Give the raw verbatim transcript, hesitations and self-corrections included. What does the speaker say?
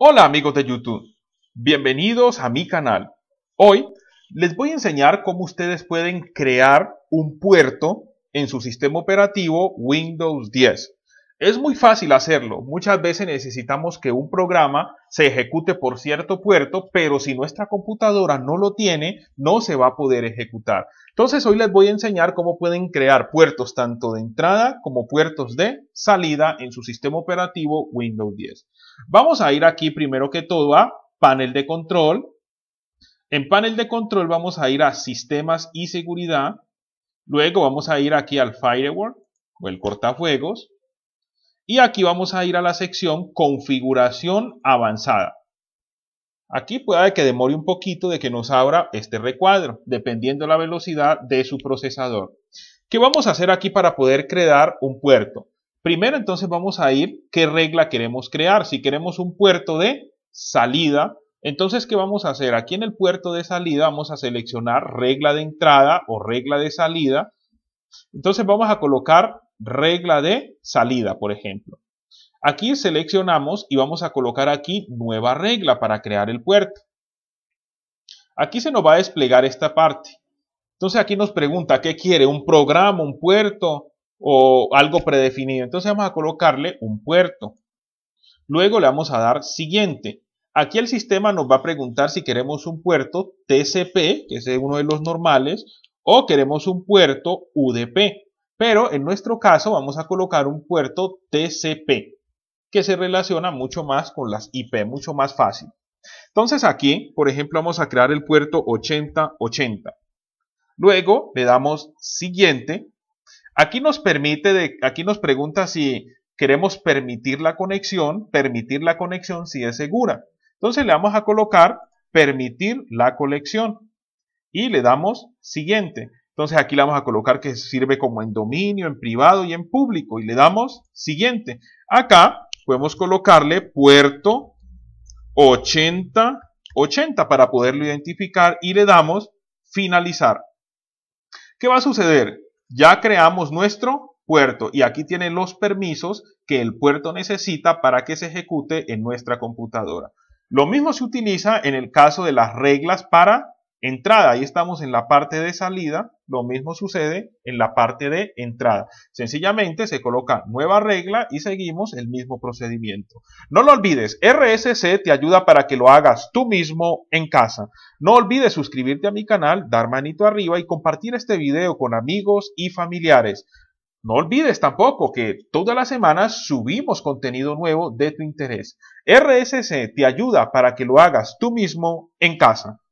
Hola amigos de YouTube, bienvenidos a mi canal. Hoy les voy a enseñar cómo ustedes pueden crear un puerto en su sistema operativo Windows diez. Es muy fácil hacerlo, muchas veces necesitamos que un programa se ejecute por cierto puerto, pero si nuestra computadora no lo tiene, no se va a poder ejecutar. Entonces hoy les voy a enseñar cómo pueden crear puertos tanto de entrada como puertos de salida en su sistema operativo Windows diez. Vamos a ir aquí primero que todo a panel de control. En panel de control vamos a ir a sistemas y seguridad. Luego vamos a ir aquí al firewall o el cortafuegos. Y aquí vamos a ir a la sección configuración avanzada. Aquí puede que demore un poquito de que nos abra este recuadro, dependiendo de la velocidad de su procesador. ¿Qué vamos a hacer aquí para poder crear un puerto? Primero entonces vamos a ir qué regla queremos crear. Si queremos un puerto de salida, entonces ¿qué vamos a hacer? Aquí en el puerto de salida vamos a seleccionar regla de entrada o regla de salida. Entonces vamos a colocar regla de salida, por ejemplo. Aquí seleccionamos y vamos a colocar aquí nueva regla para crear el puerto. Aquí se nos va a desplegar esta parte. Entonces aquí nos pregunta ¿qué quiere? ¿Un programa, un puerto o algo predefinido? Entonces vamos a colocarle un puerto. Luego le vamos a dar siguiente. Aquí el sistema nos va a preguntar si queremos un puerto T C P, que es uno de los normales, o queremos un puerto U D P. Pero en nuestro caso vamos a colocar un puerto T C P, que se relaciona mucho más con las I P, mucho más fácil. Entonces aquí, por ejemplo, vamos a crear el puerto ochenta ochenta. Luego le damos siguiente. Aquí nos permite, de, aquí nos pregunta si queremos permitir la conexión, permitir la conexión si es segura. Entonces le vamos a colocar permitir la conexión y le damos siguiente. Entonces aquí le vamos a colocar que sirve como en dominio, en privado y en público y le damos siguiente. Acá podemos colocarle puerto ochenta ochenta para poderlo identificar y le damos finalizar. ¿Qué va a suceder? Ya creamos nuestro puerto y aquí tiene los permisos que el puerto necesita para que se ejecute en nuestra computadora. Lo mismo se utiliza en el caso de las reglas para entrada. Ahí estamos en la parte de salida. Lo mismo sucede en la parte de entrada. Sencillamente se coloca nueva regla y seguimos el mismo procedimiento. No lo olvides, R S C te ayuda para que lo hagas tú mismo en casa. No olvides suscribirte a mi canal, dar manito arriba y compartir este video con amigos y familiares. No olvides tampoco que todas las semanas subimos contenido nuevo de tu interés. R S C te ayuda para que lo hagas tú mismo en casa.